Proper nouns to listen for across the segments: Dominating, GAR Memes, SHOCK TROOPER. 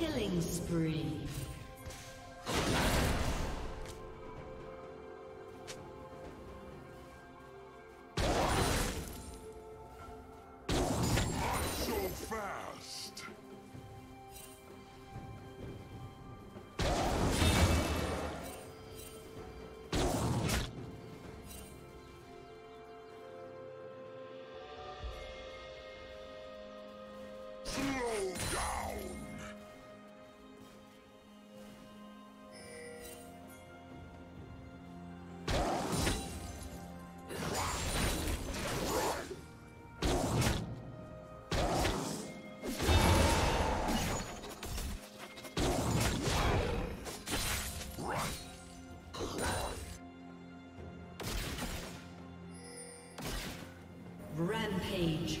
Killing spree. Page.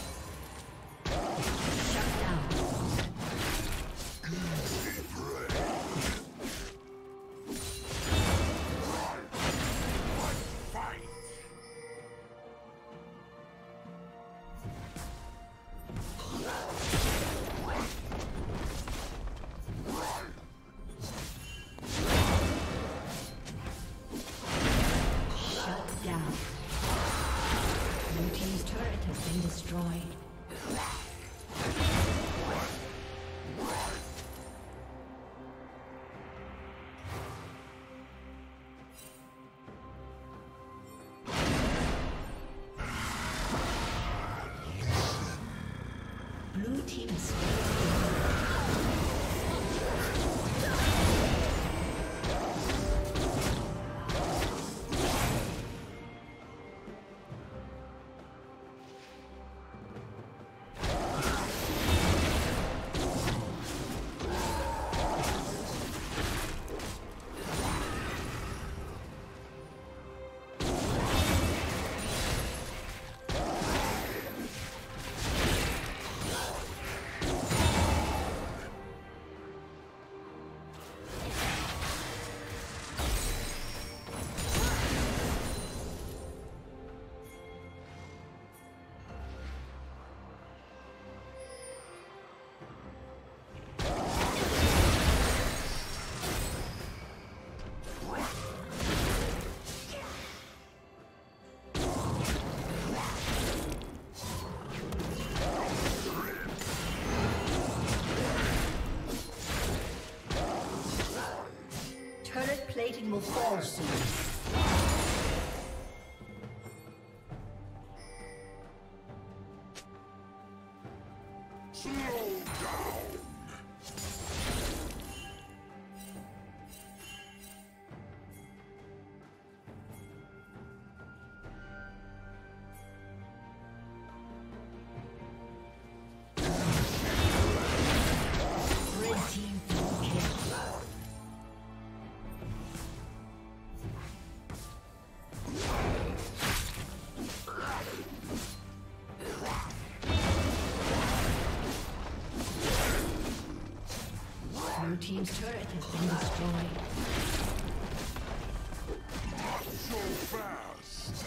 Blue team is plating will fall soon. Team's turret has been destroyed. Not so fast.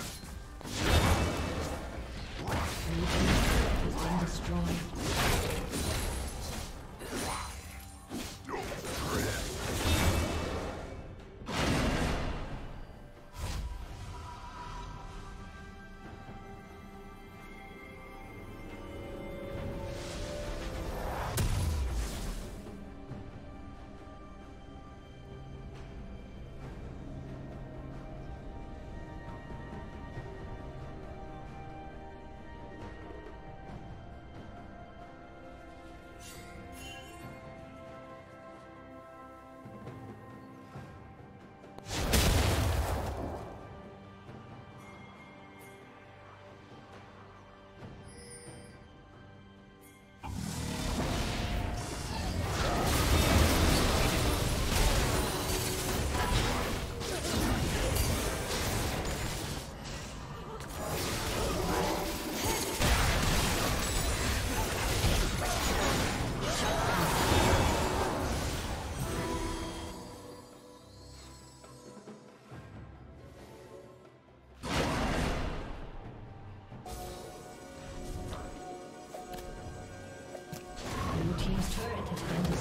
Blue team's turret has been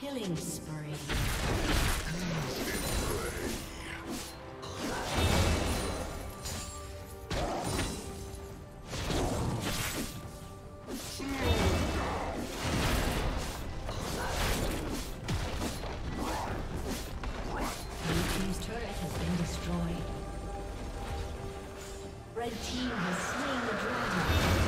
killing spree. destroyed. Red team has slain the dragon.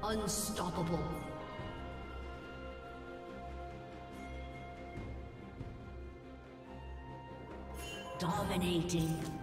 Unstoppable. Dominating.